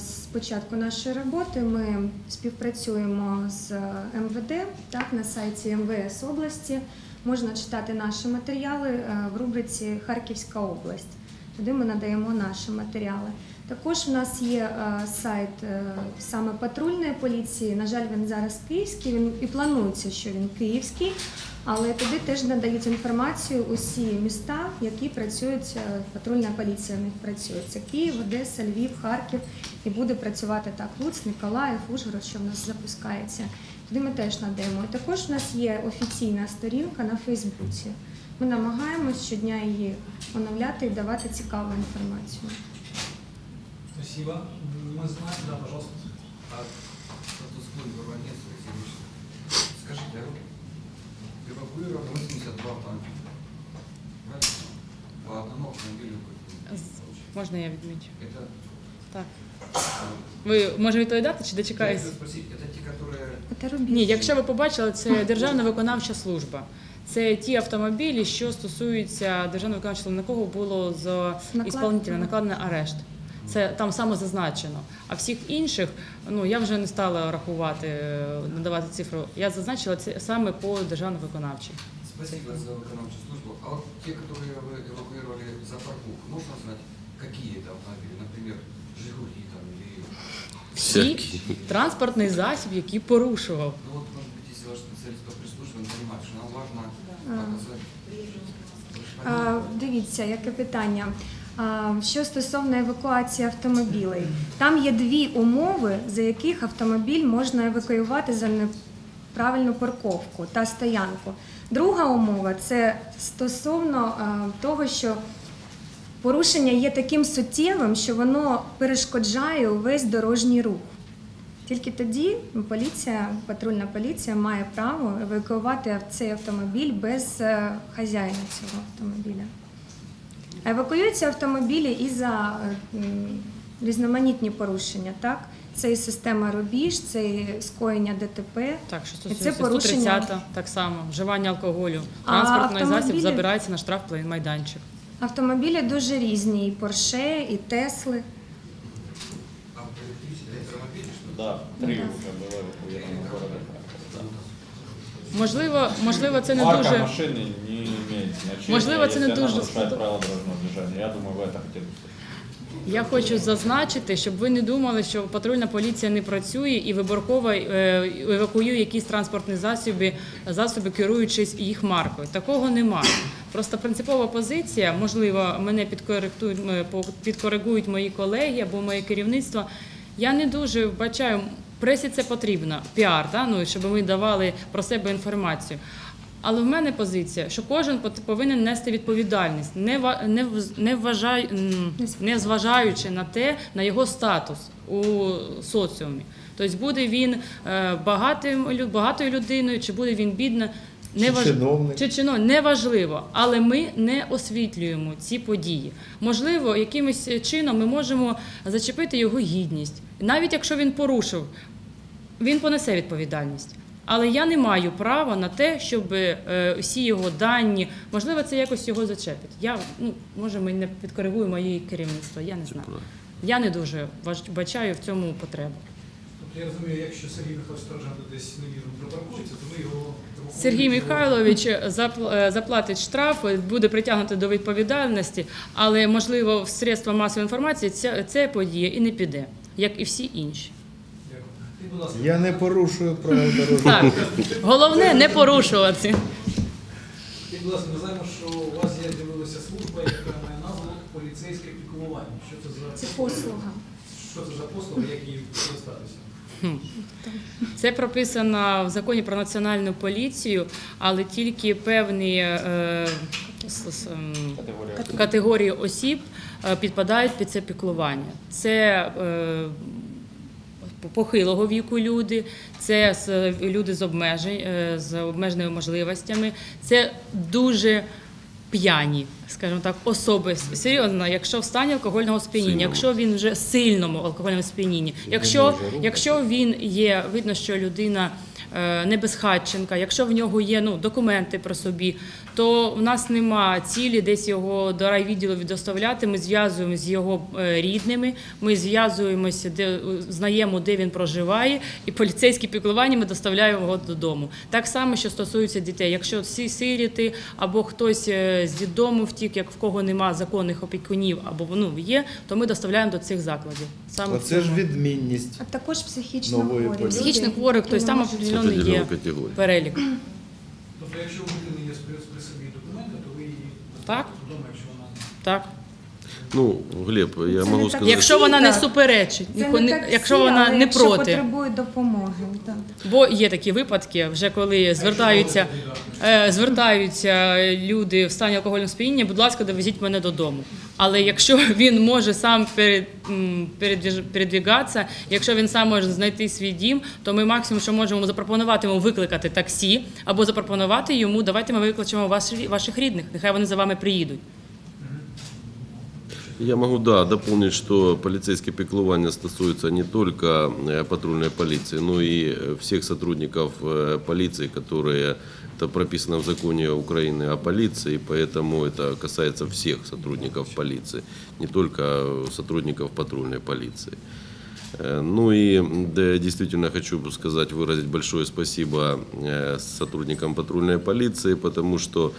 з початку нашої роботи ми співпрацюємо з МВД, так, на сайті МВС області. Можна читати наші матеріали в рубриці «Харківська область», туди ми надаємо наші матеріали. Також в нас є сайт саме патрульної поліції, на жаль, він зараз київський, він і планується, що він київський, але туди теж надають інформацію усі міста, які працюють, патрульна поліція в них працює. Це Київ, Одеса, Львів, Харків, і буде працювати так Луць, Миколаїв, Ужгород, що в нас запускається. Туди ми теж надаємо. І також в нас є офіційна сторінка на Фейсбуці. Ми намагаємося щодня її оновляти і давати цікаву інформацію. Спасибо. Мы знаем, да, пожалуйста. Скажите, эвакуировано 82 автомобиля. По одному автомобилю. Можно я отмечу? Это Так. Ви, може, відповідати чи дочекаюсь? Я хочу спросити, це ті, які... Ні, якщо ви побачили, це Державна виконавча служба. Це ті автомобілі, що стосуються Державної виконавчої служби, на кого було з ісполнителя накладений арешт. Це там саме зазначено. А всіх інших, ну, я вже не стала рахувати, надавати цифру. Я зазначила це саме по державно виконавчій. Спасибо за виконавчу службу. А от ті, які ви евакуювали за парковку, можна знати, які це автомобілі? Наприклад, «Жигулі» там, або... Всі транспортний засіб, який порушував. Ну, от, може бути, якщо ваш спеціаліст по прислужуванню, розуміє, що нам важливо показати. Дивіться, яке питання. Що стосовно евакуації автомобілів, там є дві умови, за яких автомобіль можна евакуювати за неправильну парковку та стоянку. Друга умова – це стосовно того, що порушення є таким суттєвим, що воно перешкоджає увесь дорожній рух. Тільки тоді поліція, патрульна поліція має право евакуювати цей автомобіль без хазяїна цього автомобіля. Евакуюються автомобілі і за різноманітні порушення, так? Це і система рубіж, це і скоєння ДТП, так, і це порушення. 130-та, так само, вживання алкоголю, транспортний засіб забирається на штрафний майданчик. Автомобілі дуже різні, і Порше, і Тесли. Так, три вже були евакуйовані в городі. Можливо, це не дуже... Марка машини не має значення, можливо, це не дуже... якщо вона нарушає правила дорожнього движення. Я думаю, ви це хотіли сказати. Я хочу зазначити, щоб ви не думали, що патрульна поліція не працює і виборково евакуює якісь транспортні засоби, керуючись їх маркою. Такого немає. Просто принципова позиція, можливо, мене підкоригують мої колеги або моє керівництво. Я не дуже вбачаю... Пресі це потрібно, піар, да? Ну, щоб ми давали про себе інформацію. Але в мене позиція, що кожен повинен нести відповідальність, не зважаючи на те, на його статус у соціумі. Тобто буде він багатою людиною, чи буде він бідна, неважливо, але ми не освітлюємо ці події. Можливо, якимось чином ми можемо зачепити його гідність. Навіть якщо він порушив, він понесе відповідальність. Але я не маю права на те, щоб всі його дані, можливо, це якось його зачепить. Я, ну, може, ми не підкоригуємо моє керівництво, я не знаю. Я не дуже бачаю в цьому потребу. Я розумію, якщо Сергій Михайлович Сторожан десь невірно припаркується, то ми його... Сергій Михайлович заплатить штраф, буде притягнути до відповідальності, але, можливо, в средства масової інформації це подія і не піде, як і всі інші. Я не порушую правил дорожнього руху. Так, головне не порушувати. І, будь ласка, ми знаємо, що у вас є, дивилася, служба, яка має назву «Поліцейське піклування». Що це за... Це послуга. Що це за послуга, як її користатися? Це прописано в законі про національну поліцію, але тільки певні категорії осіб підпадають під це піклування. Це похилого віку люди, це люди з обмеженими можливостями, це дуже п'яні, скажімо так, особи, серйозно, якщо в стані алкогольного сп'яніння, якщо він вже в сильному алкогольному сп'янінні, якщо він є, видно, що людина не безхатченка, якщо в нього є, ну, документи про собі, то в нас нема цілі десь його до райвідділу відоставляти, ми зв'язуємося з його рідними, ми зв'язуємося, знаємо, де він проживає, і поліцейські піклування ми доставляємо його додому. Так само, що стосується дітей, якщо всі сиріти або хтось з дідому втік, як в кого нема законних опікунів або, ну, є, то ми доставляємо до цих закладів. Це ж відмінність. А також психічно хворих. Психічно хворих, тобто там определений є перелік. Тобто, якщо у людини є при собі документи, то ви її доставляєте додому, якщо вона... Так. Ну, Глеб, я можу сказати... Якщо вона не суперечить, якщо вона не проти. Якщо потребує допомоги. Бо є такі випадки, вже коли звертаються люди в стані алкогольного сп'яніння, будь ласка, довезіть мене додому. Але якщо він може сам передвігатися, якщо він сам може знайти свій дім, то ми максимум, що можемо запропонувати йому викликати таксі, або запропонувати йому, давайте ми викличемо ваших рідних, нехай вони за вами приїдуть. Я могу, да, дополнить, что полицейские пеклования стосуются не только патрульной полиции, но и всех сотрудников полиции, которые, это прописано в законе Украины о полиции, поэтому это касается всех сотрудников полиции, не только сотрудников патрульной полиции. Ну и да, действительно хочу сказать, выразить большое спасибо сотрудникам патрульной полиции, потому что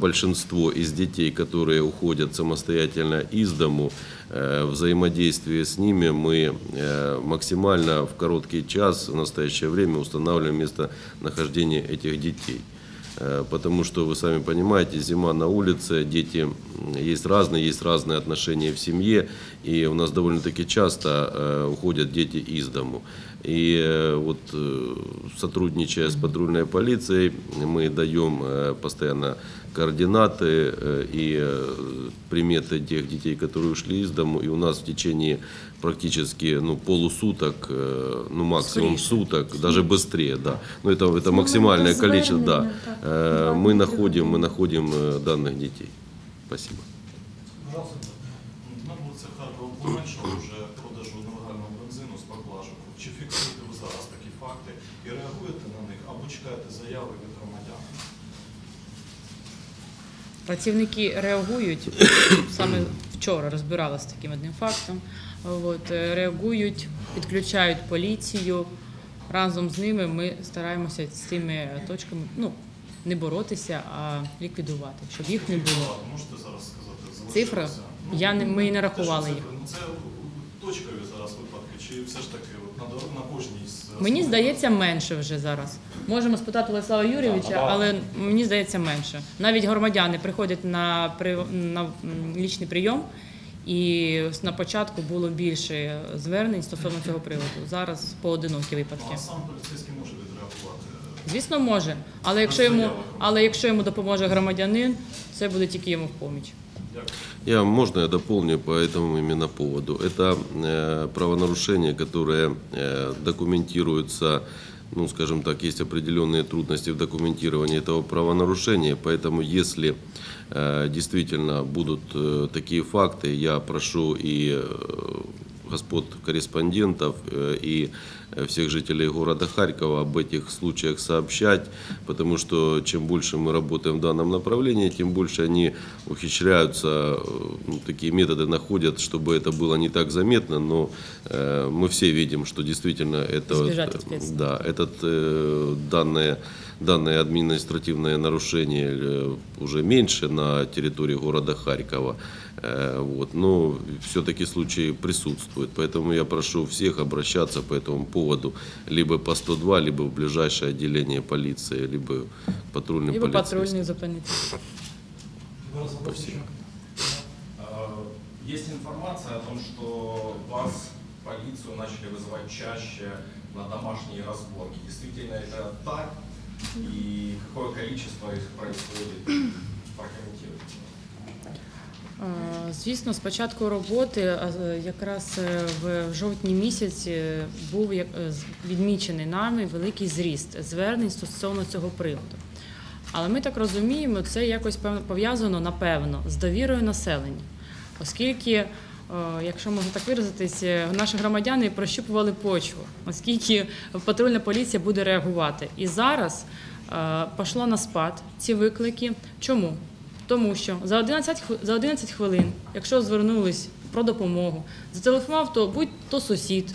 большинство из детей, которые уходят самостоятельно из дому, взаимодействие с ними мы максимально в короткий час в настоящее время устанавливаем местонахождение этих детей. Потому что, вы сами понимаете, зима на улице, дети есть разные отношения в семье, и у нас довольно-таки часто уходят дети из дому. И вот сотрудничая с патрульной полицией, мы даем постоянно координаты и приметы тех детей, которые ушли из дому. И у нас в течение практически полусуток, максимум суток, даже быстрее, да. Но это максимальное количество, да. Мы находим данных детей. Спасибо. Пожалуйста. На вулиці Харкова поменшало вже продажу нелегального бензину з баклажок. Чи фіксуєте ви зараз такі факти і реагуєте на них, або чекаєте заяви від громадян? Працівники реагують, саме вчора розбиралися з таким одним фактом, реагують, підключають поліцію. Разом з ними ми стараємося з цими точками не боротися, а ліквідувати, щоб їх не було. Можете зараз сказати? Цифра? Ми не рахували їх. Це точкові зараз випадки, чи все ж таки на кожній з... Мені здається, менше вже зараз. Можемо спитати Владислава Юрійовича, але мені здається, менше. Навіть громадяни приходять на лічний прийом, і на початку було більше звернень стосовно цього приводу. Зараз поодинокі випадки. А сам поліцейський може відреагувати? Звісно, може, але якщо йому допоможе громадянин, це буде тільки йому в поміч. Можно я дополню по этому именно поводу? Это правонарушения, которые документируются, скажем так, есть определенные трудности в документировании этого правонарушения, поэтому если действительно будут такие факты, я прошу и господ корреспондентов и всех жителей города Харькова об этих случаях сообщать, потому что чем больше мы работаем в данном направлении, тем больше они ухищряются, такие методы находят, чтобы это было не так заметно, но мы все видим, что действительно данное административное нарушение уже меньше на территории города Харькова, но все-таки случаи присутствуют, поэтому я прошу всех обращаться по этому поводу либо по 102, либо в ближайшее отделение полиции, либо патрульный полицейский. Либо патрульный заполнитель. Спасибо. Есть информация о том, что вас, полицию, начали вызывать чаще на домашние разборки. Действительно это так? И какое количество их происходит? Прокомментируйте. Звісно, з початку роботи, якраз в жовтні місяці, був відмічений нами великий зріст звернень стосовно цього приводу. Але ми так розуміємо, це якось пов'язано, напевно, з довірою населення, оскільки, якщо можна так виразитися, наші громадяни прощупували почву, оскільки патрульна поліція буде реагувати. І зараз пішло на спад ці виклики. Чому? Тому що за 11 хвилин, якщо звернулись про допомогу, зателефонував то будь-то сусід,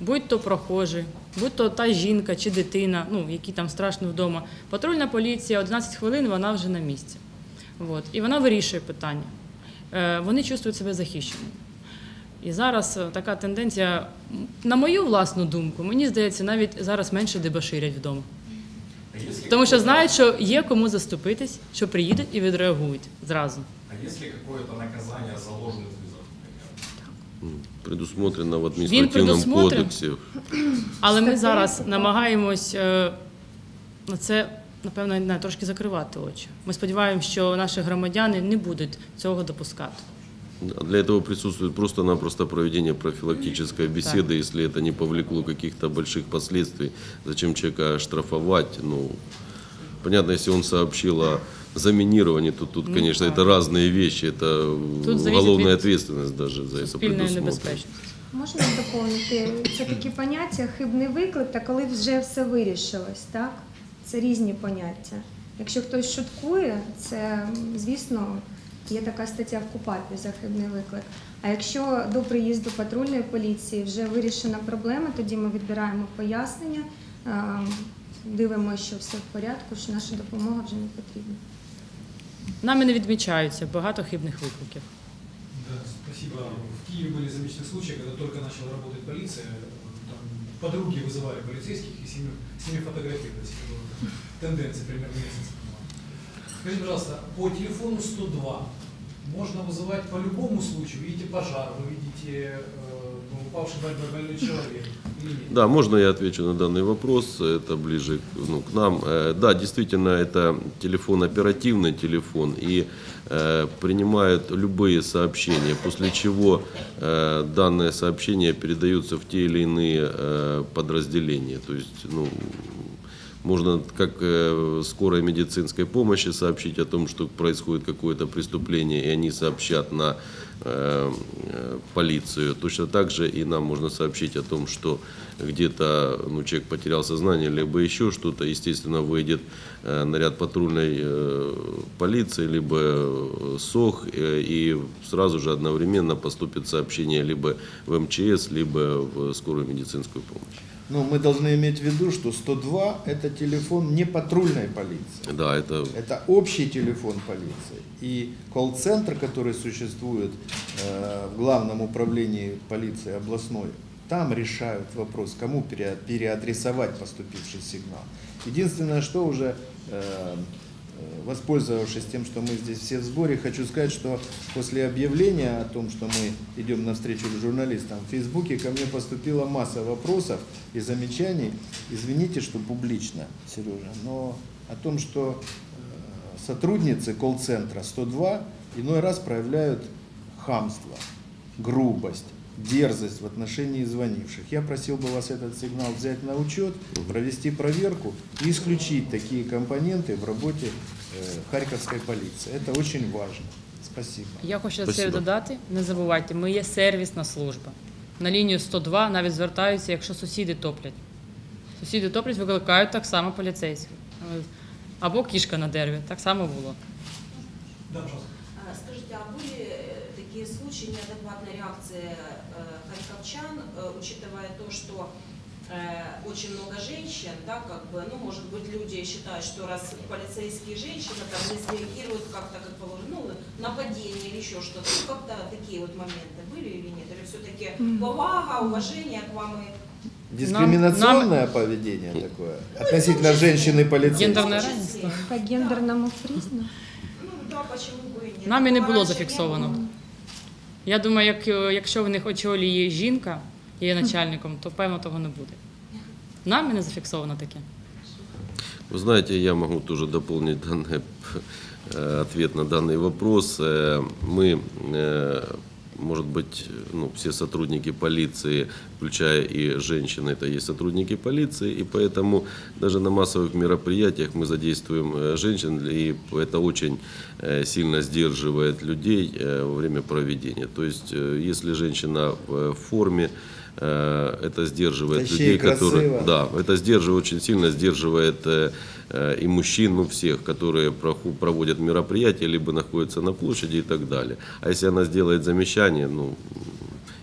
будь-то прохожий, будь-то та жінка чи дитина, які там страшно вдома, патрульна поліція 11 хвилин, вона вже на місці. І вона вирішує питання. Вони чувствують себе захищеними. І зараз така тенденція, на мою власну думку, мені здається, навіть зараз менше дебоширять вдома. Потому что знают, что есть кому заступитись, что приедут и отреагируют сразу. А есть ли какое-то наказание за ложный вызов, например? Предусмотрено в административном кодексі. Але ми зараз намагаємось на це, напевно, трошки закривати очі. Ми сподіваємося, що наші громадяни не будуть цього допускати. Для этого присутствует просто-напросто проведение профилактической беседы, если это не повлекло каких-то больших последствий, зачем человека штрафовать. Понятно, если он сообщил о заминирование, тут ну, конечно, да. Это разные вещи, это тут уголовная ответственность даже за это предусмотрена. Можна доповнити? Це такі поняття, хибний виклик та коли вже все вирішилось, так? Це різні поняття. Якщо хтось шуткує, це, звісно, є така стаття в КУПАПі за хибний виклик. А якщо до приїзду патрульної поліції вже вирішена проблема, тоді ми відбираємо пояснення, дивимося, що все в порядку, що наша допомога вже не потрібна. Нами не відмічаються багато хибних викликів. Спасибо. В Киеве были замечены случаи, когда только начала работать полиция, там подруги вызывали полицейских и с ними фотографировались. Это была тенденция примерно месяца. Скажите, пожалуйста, по телефону 102 можно вызывать по любому случаю? Вы видите пожар, вы видите упавший больной человек? Да, можно я отвечу на данный вопрос, это ближе к нам. Да, действительно, это телефон, оперативный телефон, и принимают любые сообщения, после чего данные сообщения передаются в те или иные подразделения. То есть, можно как скорой медицинской помощи сообщить о том, что происходит какое-то преступление, и они сообщат на полицию. Точно так же и нам можно сообщить о том, что где-то человек потерял сознание, либо еще что-то. Естественно, выйдет наряд патрульной полиции, либо СОХ, и сразу же одновременно поступит сообщение либо в МЧС, либо в скорую медицинскую помощь. Но мы должны иметь в виду, что 102 – это телефон не патрульной полиции. Да, это общий телефон полиции. И колл-центр, который существует в главном управлении полиции областной, там решают вопрос, кому переадресовать поступивший сигнал. Единственное, что уже, воспользовавшись тем, что мы здесь все в сборе, хочу сказать, что после объявления о том, что мы идем навстречу к журналистам в Фейсбуке, ко мне поступила масса вопросов и замечаний. Извините, что публично, Сережа, но о том, что сотрудницы колл-центра 102 иной раз проявляют хамство, грубость, дерзость в отношении звонивших. Я просил бы вас этот сигнал взять на учет, провести проверку и исключить такие компоненты в работе харьковской полиции. Это очень важно. Спасибо. Я хочу це додати. Не забувайте, ми є сервісна служба. На лінію 102 навіть звертаються, якщо сусіди топлять. Сусіди топлять, викликають так само поліцейських. Або кішка на дереві, так само було. Скажіть, а були такие случаи неадекватной реакции харьковчан, учитывая то, что очень много женщин, да, как бы, может быть, люди считают, что раз полицейские женщины там не среагируют как-то, как положено, нападение или еще что-то, как-то такие вот моменты были или нет, или все-таки повага, уважение к вам и... Дискриминационное поведение такое относительно женщины-полицейских? Гендерное равенство. По гендерному признаку? Да, почему бы и нет. Нами не было зафиксировано. Я думаю, якщо в них очолює жінка, є начальником, то, певно, того не буде. Нами не зафіксовано таке. Вы знаете, я могу тоже дополнить ответ на данный вопрос. Мы, может быть, все сотрудники полиции, включая и женщины, это есть сотрудники полиции, и поэтому даже на массовых мероприятиях мы задействуем женщин, и это очень сильно сдерживает людей во время проведения. То есть, если женщина в форме, это сдерживает людей, которые, да, это сдерживает, очень сильно сдерживает и мужчин, всех, которые проводят мероприятия, либо находятся на площади и так далее. А если она сделает замечание,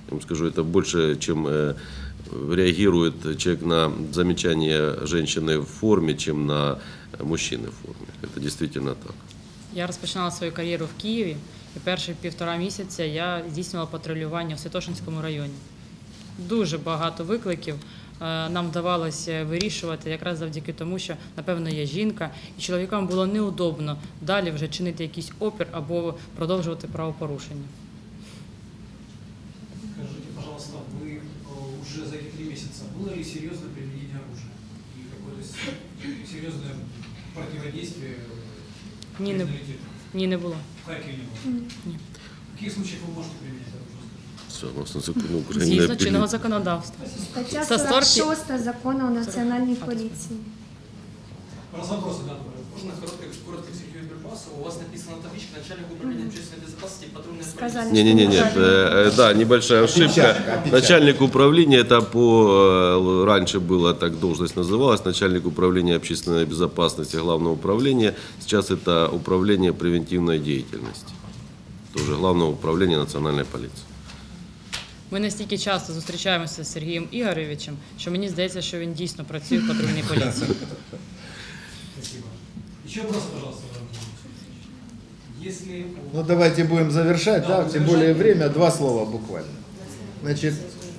я вам скажу, это больше, чем реагирует человек на замечание женщины в форме, чем на мужчины в форме. Это действительно так. Я розпочинала свою кар'єру в Києві, і перші півтора місяця я здійснювала патрулювання в Святошинському районі. Дуже багато викликів нам вдавалося вирішувати якраз завдяки тому, що, напевно, я жінка, і чоловікам було неудобно далі вже чинити якийсь опір або продовжувати правопорушення. Скажіть, будь ласка, ви вже за ці 3 місяці було ли серйозне применення оружия? І якесь серйозне противодействие? Ні, не було. В Харкові не було? Ні. В яких случаях ви можете применяти? Згідно чинного законодавства. Стаття 46 закону о національній поліції. Раз вопроси, да, можна коротких секретних вопроса. У вас написано на табличке начальник управления общественной безопасности патрульной полиции. Нет, да, небольшая ошибка. Начальник управления, это по раньше было так должность называлась, начальник управления общественной безопасности главного управления. Сейчас это управление превентивной деятельности, тоже главного управления национальной полиции. Ми настільки часто зустрічаємося з Сергієм Ігоровичем, що мені здається, що він дійсно працює в патрульній поліції. Ще вопрос, пожалуйста. Ну давайте будем завершать, да, тем более время, два слова буквально. Значит,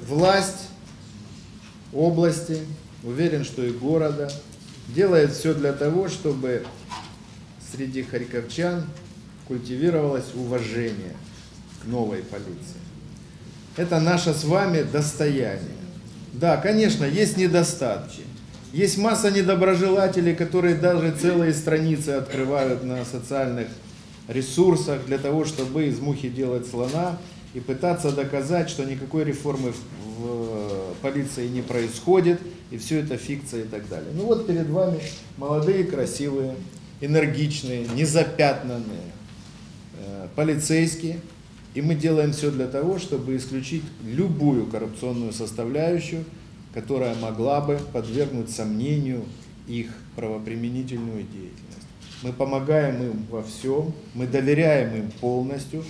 власть области, уверен, что и города, делает все для того, чтобы среди харьковчан культивировалось уважение к новой полиции. Это наше с вами достояние. Да, конечно, есть недостатки. Есть масса недоброжелателей, которые даже целые страницы открывают на социальных ресурсах для того, чтобы из мухи делать слона и пытаться доказать, что никакой реформы в полиции не происходит, и все это фикция и так далее. Ну вот перед вами молодые, красивые, энергичные, незапятнанные полицейские. И мы делаем все для того, чтобы исключить любую коррупционную составляющую, которая могла бы подвергнуть сомнению их правоприменительную деятельность. Мы помогаем им во всем, мы доверяем им полностью.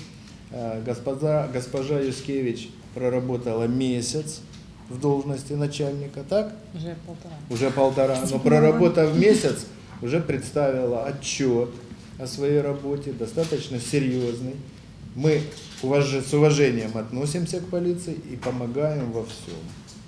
Госпожа Юскевич проработала месяц в должности начальника, так? Уже полтора. Но проработав месяц, уже представила отчет о своей работе, достаточно серьезный. Мы с уважением относимся к полиции и помогаем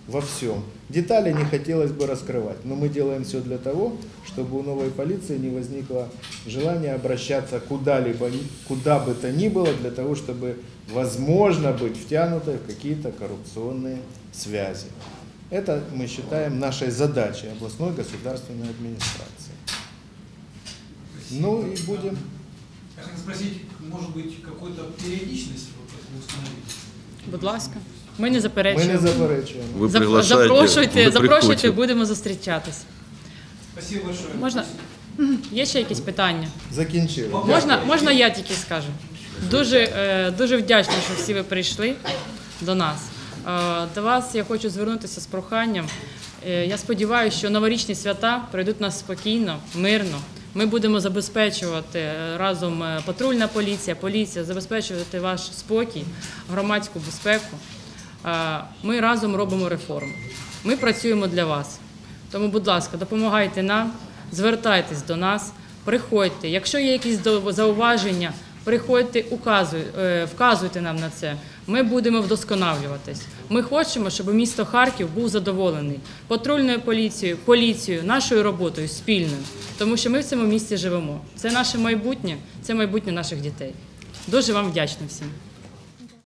во всем. Детали не хотелось бы раскрывать, но мы делаем все для того, чтобы у новой полиции не возникло желания обращаться куда-либо, куда бы то ни было, для того, чтобы, возможно, быть втянутой в какие-то коррупционные связи. Это мы считаем нашей задачей областной государственной администрации. Ну и будем... Я хочу спросить, может быть, какую-то периодичность установить? Будь ласка. Ми не заперечуємо. Запрошуйте, будемо зустрічатись. Спасибо большое. Можна? Є ще якісь питання? Закінчили. Можна я тільки скажу? Дуже вдячна, що всі ви прийшли до нас. До вас я хочу звернутися з проханням. Я сподіваюся, що новорічні свята пройдуть нас спокійно, мирно. Ми будемо забезпечувати разом патрульна поліція, поліція, забезпечувати ваш спокій, громадську безпеку. Ми разом робимо реформу. Ми працюємо для вас. Тому, будь ласка, допомагайте нам, звертайтесь до нас, приходьте. Якщо є якісь зауваження, приходьте, вказуйте нам на це. Ми будемо вдосконалюватись. Ми хочемо, щоб місто Харків був задоволений патрульною поліцією, поліцією, нашою роботою спільною. Тому що ми в цьому місті живемо. Це наше майбутнє наших дітей. Дуже вам вдячна всім.